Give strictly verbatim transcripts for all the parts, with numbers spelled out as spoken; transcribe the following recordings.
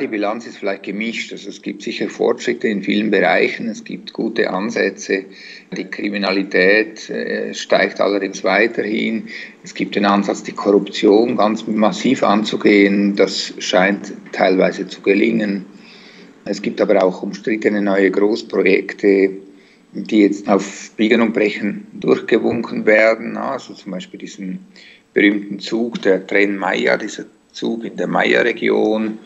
Die Bilanz ist vielleicht gemischt. Also es gibt sicher Fortschritte in vielen Bereichen, es gibt gute Ansätze. Die Kriminalität äh, steigt allerdings weiterhin. Es gibt den Ansatz, die Korruption ganz massiv anzugehen. Das scheint teilweise zu gelingen. Es gibt aber auch umstrittene neue Großprojekte, die jetzt auf Biegen und Brechen durchgewunken werden. Also zum Beispiel diesen berühmten Zug, der Tren Maya, dieser Zug in der Maya-Region.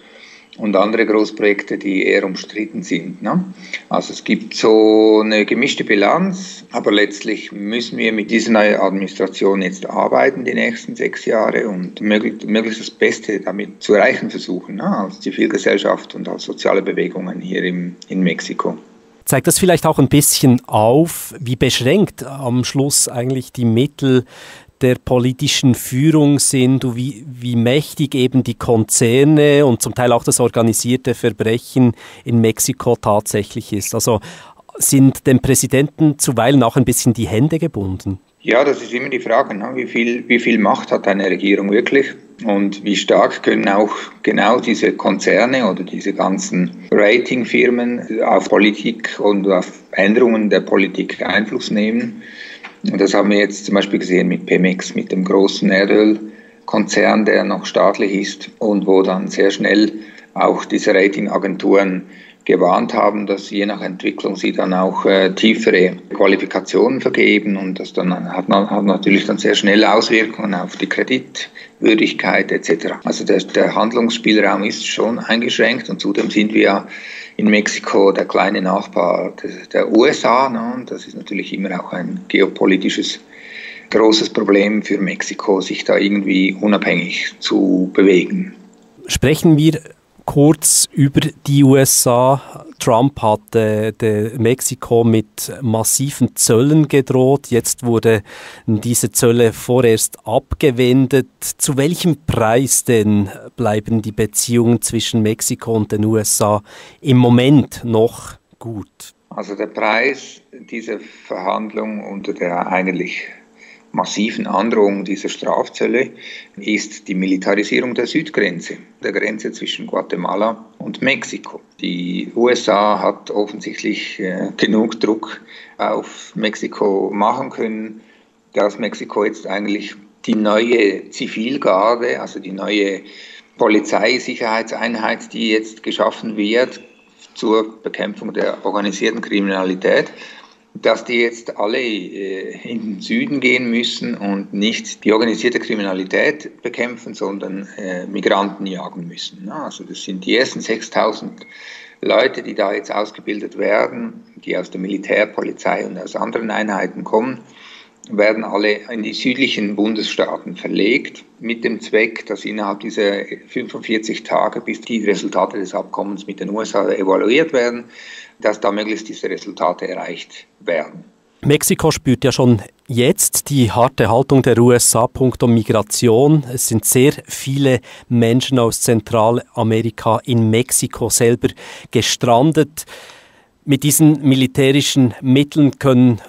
Und andere Großprojekte, die eher umstritten sind. Ne? Also es gibt so eine gemischte Bilanz, aber letztlich müssen wir mit dieser neuen Administration jetzt arbeiten, die nächsten sechs Jahre, und möglichst, möglichst das Beste damit zu erreichen versuchen, ne? Als Zivilgesellschaft und als soziale Bewegungen hier im, in Mexiko. Zeigt das vielleicht auch ein bisschen auf, wie beschränkt am Schluss eigentlich die Mittel der politischen Führung sind, wie, wie mächtig eben die Konzerne und zum Teil auch das organisierte Verbrechen in Mexiko tatsächlich ist. Also sind dem Präsidenten zuweilen auch ein bisschen die Hände gebunden? Ja, das ist immer die Frage, ne? Wie viel, wie viel Macht hat eine Regierung wirklich und wie stark können auch genau diese Konzerne oder diese ganzen Ratingfirmen auf Politik und auf Änderungen der Politik Einfluss nehmen. Und das haben wir jetzt zum Beispiel gesehen mit Pemex, mit dem großen Erdölkonzern, der noch staatlich ist und wo dann sehr schnell auch diese Ratingagenturen gewarnt haben, dass je nach Entwicklung sie dann auch äh, tiefere Qualifikationen vergeben, und das dann hat, hat natürlich dann sehr schnell Auswirkungen auf die Kreditwürdigkeit et cetera. Also der, der Handlungsspielraum ist schon eingeschränkt, und zudem sind wir in Mexiko der kleine Nachbar der U S A, ne? Und das ist natürlich immer auch ein geopolitisches großes Problem für Mexiko, sich da irgendwie unabhängig zu bewegen. Sprechen wir kurz über die U S A. Trump hat äh, Mexiko mit massiven Zöllen gedroht. Jetzt wurden diese Zölle vorerst abgewendet. Zu welchem Preis denn bleiben die Beziehungen zwischen Mexiko und den U S A im Moment noch gut? Also der Preis dieser Verhandlung unter der eigentlich massiven Androhung dieser Strafzölle ist die Militarisierung der Südgrenze, der Grenze zwischen Guatemala und Mexiko. Die U S A hat offensichtlich äh, genug Druck auf Mexiko machen können, dass Mexiko jetzt eigentlich die neue Zivilgarde, also die neue Polizeisicherheitseinheit, die jetzt geschaffen wird zur Bekämpfung der organisierten Kriminalität, dass die jetzt alle äh, in den Süden gehen müssen und nicht die organisierte Kriminalität bekämpfen, sondern äh, Migranten jagen müssen. Ja, also das sind die ersten sechstausend Leute, die da jetzt ausgebildet werden, die aus der Militärpolizei und aus anderen Einheiten kommen, werden alle in die südlichen Bundesstaaten verlegt, mit dem Zweck, dass innerhalb dieser fünfundvierzig Tage, bis die Resultate des Abkommens mit den U S A evaluiert werden, dass da möglichst diese Resultate erreicht werden. Mexiko spürt ja schon jetzt die harte Haltung der U S A punkto Migration. Es sind sehr viele Menschen aus Zentralamerika in Mexiko selber gestrandet. Mit diesen militärischen Mitteln können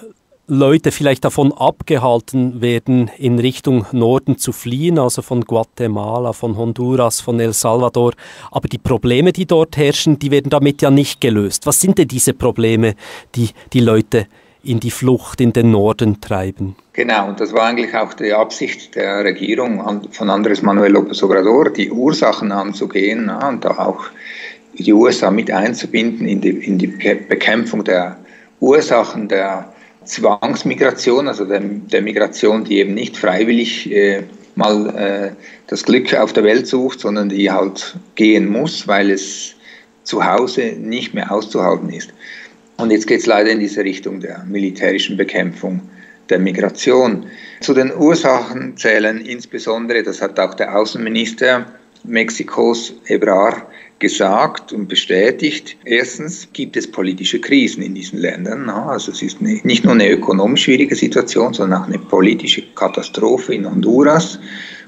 Leute vielleicht davon abgehalten werden, in Richtung Norden zu fliehen, also von Guatemala, von Honduras, von El Salvador. Aber die Probleme, die dort herrschen, die werden damit ja nicht gelöst. Was sind denn diese Probleme, die die Leute in die Flucht in den Norden treiben? Genau, und das war eigentlich auch die Absicht der Regierung von Andrés Manuel López Obrador, die Ursachen anzugehen und da auch die U S A mit einzubinden in die, in die Bekämpfung der Ursachen der Zwangsmigration, also der, der Migration, die eben nicht freiwillig äh, mal äh, das Glück auf der Welt sucht, sondern die halt gehen muss, weil es zu Hause nicht mehr auszuhalten ist. Und jetzt geht es leider in diese Richtung der militärischen Bekämpfung der Migration. Zu den Ursachen zählen insbesondere, das hat auch der Außenminister Mexikos, Ebrard, gesagt und bestätigt. Erstens gibt es politische Krisen in diesen Ländern. Also es ist nicht nur eine ökonomisch schwierige Situation, sondern auch eine politische Katastrophe in Honduras.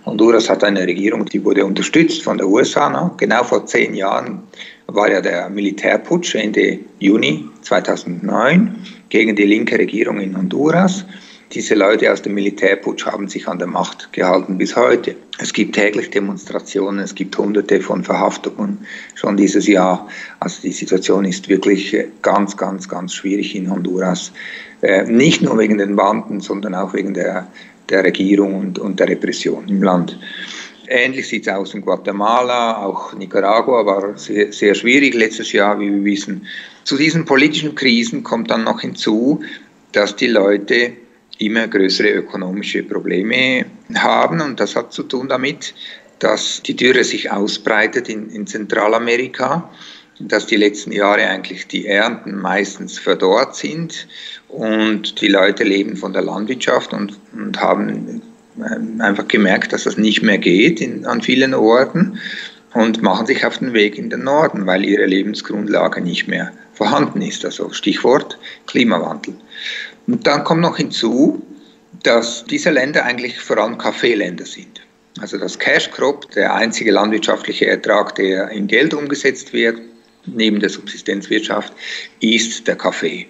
Honduras hat eine Regierung, die wurde unterstützt von der U S A. Genau vor zehn Jahren war ja der Militärputsch Ende Juni zweitausendneun gegen die linke Regierung in Honduras. Diese Leute aus dem Militärputsch haben sich an der Macht gehalten bis heute. Es gibt täglich Demonstrationen, es gibt hunderte von Verhaftungen schon dieses Jahr. Also die Situation ist wirklich ganz, ganz, ganz schwierig in Honduras. Nicht nur wegen den Banden, sondern auch wegen der, der Regierung und, und der Repression im Land. Ähnlich sieht es aus in Guatemala, auch Nicaragua war sehr, sehr schwierig letztes Jahr, wie wir wissen. Zu diesen politischen Krisen kommt dann noch hinzu, dass die Leute immer größere ökonomische Probleme haben, und das hat zu tun damit, dass die Dürre sich ausbreitet in, in Zentralamerika, dass die letzten Jahre eigentlich die Ernten meistens verdorrt sind und die Leute leben von der Landwirtschaft und, und haben einfach gemerkt, dass das nicht mehr geht in, an vielen Orten und machen sich auf den Weg in den Norden, weil ihre Lebensgrundlage nicht mehr vorhanden ist. Also Stichwort Klimawandel. Und dann kommt noch hinzu, dass diese Länder eigentlich vor allem Kaffeeländer sind. Also das Cash Crop, der einzige landwirtschaftliche Ertrag, der in Geld umgesetzt wird, neben der Subsistenzwirtschaft, ist der Kaffee.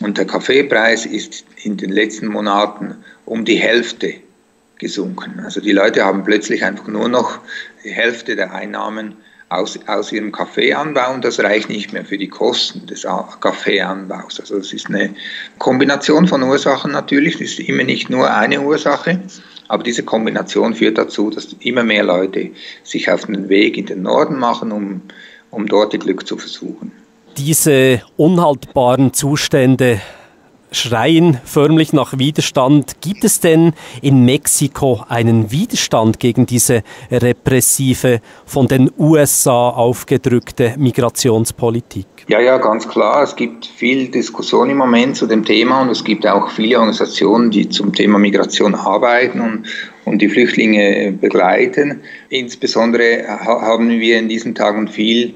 Und der Kaffeepreis ist in den letzten Monaten um die Hälfte gesunken. Also die Leute haben plötzlich einfach nur noch die Hälfte der Einnahmen aus, aus ihrem Kaffeeanbau, und das reicht nicht mehr für die Kosten des Kaffeeanbaus. Also es ist eine Kombination von Ursachen natürlich, es ist immer nicht nur eine Ursache, aber diese Kombination führt dazu, dass immer mehr Leute sich auf den Weg in den Norden machen, um, um dort ihr Glück zu versuchen. Diese unhaltbaren Zustände schreien förmlich nach Widerstand. Gibt es denn in Mexiko einen Widerstand gegen diese repressive, von den U S A aufgedrückte Migrationspolitik? Ja, ja, ganz klar. Es gibt viel Diskussion im Moment zu dem Thema, und es gibt auch viele Organisationen, die zum Thema Migration arbeiten und, und die Flüchtlinge begleiten. Insbesondere haben wir in diesen Tagen viel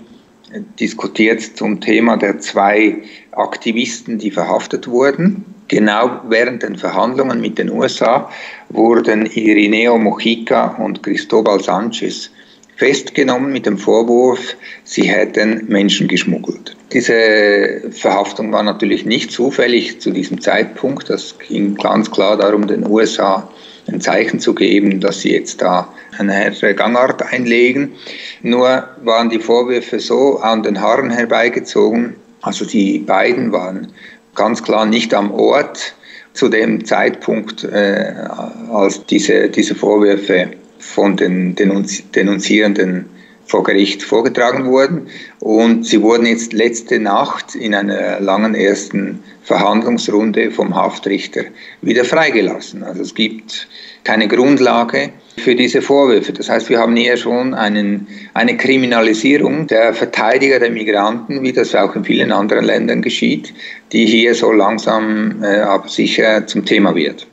diskutiert zum Thema der zwei Aktivisten, die verhaftet wurden. Genau während den Verhandlungen mit den U S A wurden Ireneo Mujica und Cristóbal Sanchez festgenommen mit dem Vorwurf, sie hätten Menschen geschmuggelt. Diese Verhaftung war natürlich nicht zufällig zu diesem Zeitpunkt. Das ging ganz klar darum, den U S A ein Zeichen zu geben, dass sie jetzt da eine härtere Gangart einlegen. Nur waren die Vorwürfe so an den Haaren herbeigezogen. Also die beiden waren ganz klar nicht am Ort zu dem Zeitpunkt, äh, als diese, diese Vorwürfe von den Denunzi- Denunzierenden vor Gericht vorgetragen wurden. Und sie wurden jetzt letzte Nacht in einer langen ersten Verhandlungsrunde vom Haftrichter wieder freigelassen. Also es gibt keine Grundlage für diese Vorwürfe. Das heißt, wir haben hier schon einen, eine Kriminalisierung der Verteidiger der Migranten, wie das auch in vielen anderen Ländern geschieht, die hier so langsam äh, aber sicher zum Thema wird.